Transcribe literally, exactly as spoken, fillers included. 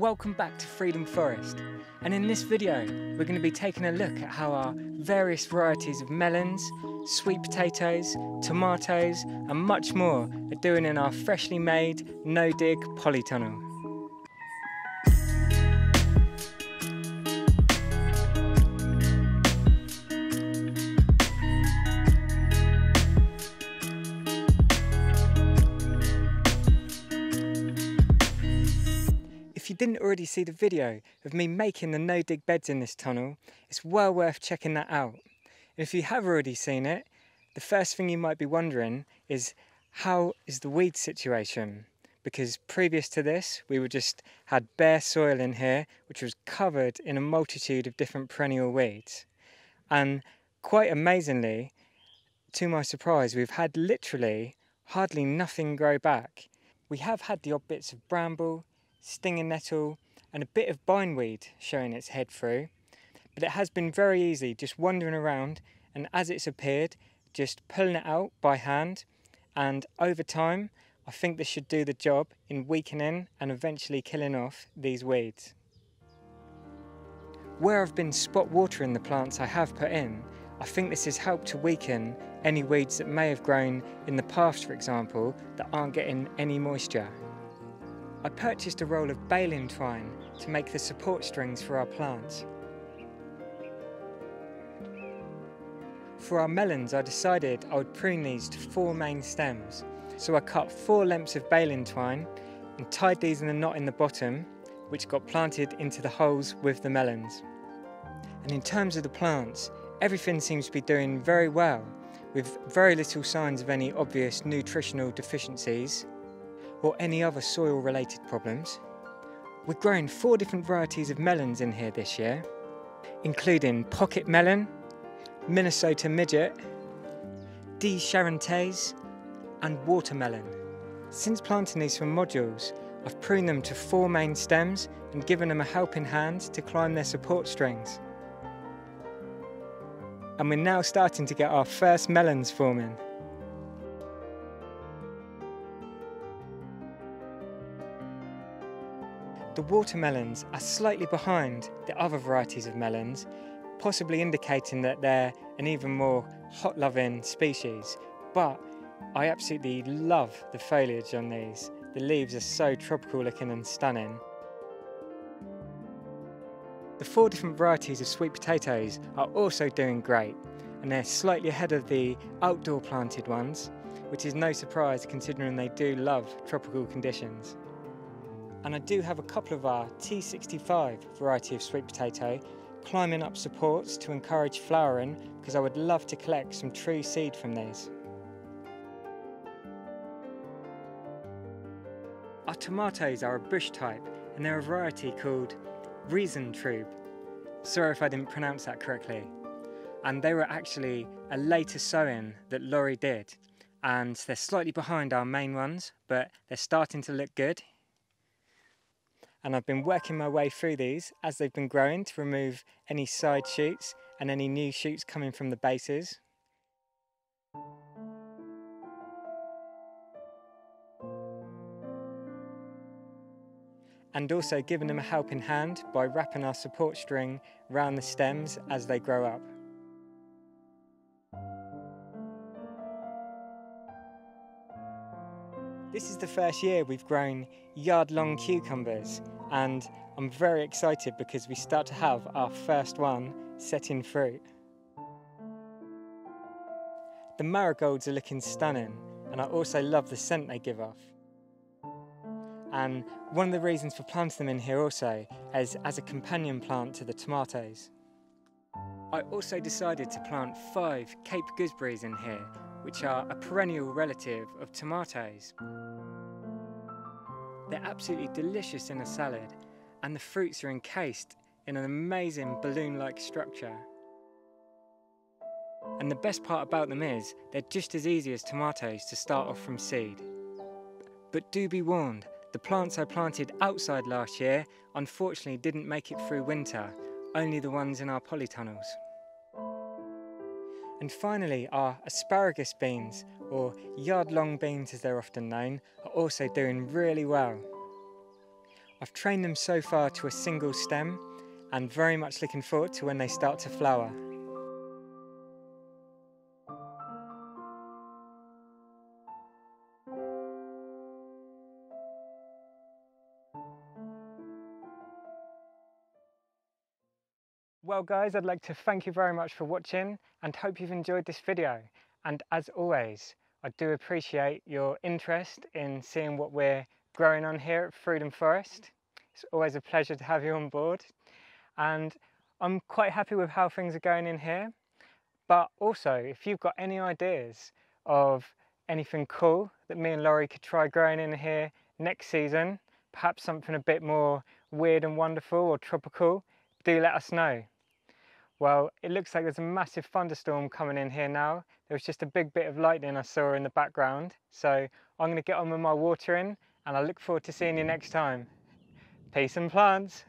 Welcome back to Freedom Forest, and in this video we're going to be taking a look at how our various varieties of melons, sweet potatoes, tomatoes and much more are doing in our freshly made no-dig polytunnel. If you didn't already see the video of me making the no-dig beds in this tunnel, it's well worth checking that out. And if you have already seen it, the first thing you might be wondering is how is the weed situation? Because previous to this, we were just had bare soil in here, which was covered in a multitude of different perennial weeds. And quite amazingly, to my surprise, we've had literally hardly nothing grow back. We have had the odd bits of bramble, stinging nettle and a bit of bindweed showing its head through, but it has been very easy just wandering around and as it's appeared just pulling it out by hand, and over time I think this should do the job in weakening and eventually killing off these weeds. Where I've been spot watering the plants I have put in, I think this has helped to weaken any weeds that may have grown in the past, for example, that aren't getting any moisture. I purchased a roll of baling twine to make the support strings for our plants. For our melons I decided I would prune these to four main stems, so I cut four lengths of baling twine and tied these in a knot in the bottom, which got planted into the holes with the melons. And in terms of the plants, everything seems to be doing very well, with very little signs of any obvious nutritional deficiencies or any other soil related problems. We're growing four different varieties of melons in here this year, including Pocket Melon, Minnesota Midget, De Charentais and Watermelon. Since planting these from modules, I've pruned them to four main stems and given them a helping hand to climb their support strings. And we're now starting to get our first melons forming. The watermelons are slightly behind the other varieties of melons, possibly indicating that they're an even more hot-loving species, but I absolutely love the foliage on these. The leaves are so tropical looking and stunning. The four different varieties of sweet potatoes are also doing great, and they're slightly ahead of the outdoor planted ones, which is no surprise considering they do love tropical conditions. And I do have a couple of our T sixty-five variety of sweet potato climbing up supports to encourage flowering, because I would love to collect some true seed from these. Our tomatoes are a bush type and they're a variety called Reason Troube. Sorry if I didn't pronounce that correctly. And they were actually a later sowing that Laurie did, and they're slightly behind our main ones, but they're starting to look good. And I've been working my way through these as they've been growing to remove any side shoots and any new shoots coming from the bases. And also giving them a helping hand by wrapping our support string around the stems as they grow up. This is the first year we've grown yard-long cucumbers, and I'm very excited because we start to have our first one setting fruit. The marigolds are looking stunning, and I also love the scent they give off. And one of the reasons for planting them in here also is as a companion plant to the tomatoes. I also decided to plant five Cape gooseberries in here, which are a perennial relative of tomatoes. They're absolutely delicious in a salad, and the fruits are encased in an amazing balloon-like structure. And the best part about them is they're just as easy as tomatoes to start off from seed. But do be warned, the plants I planted outside last year unfortunately didn't make it through winter, only the ones in our polytunnels. And finally, our asparagus beans, or yard-long beans as they're often known, are also doing really well. I've trained them so far to a single stem and very much looking forward to when they start to flower. Well guys, I'd like to thank you very much for watching and hope you've enjoyed this video. And as always, I do appreciate your interest in seeing what we're growing on here at Freedom Forest. It's always a pleasure to have you on board. And I'm quite happy with how things are going in here. But also, if you've got any ideas of anything cool that me and Laurie could try growing in here next season, perhaps something a bit more weird and wonderful or tropical, do let us know. Well, it looks like there's a massive thunderstorm coming in here now. There was just a big bit of lightning I saw in the background. So I'm going to get on with my watering and I look forward to seeing you next time. Peace and plants.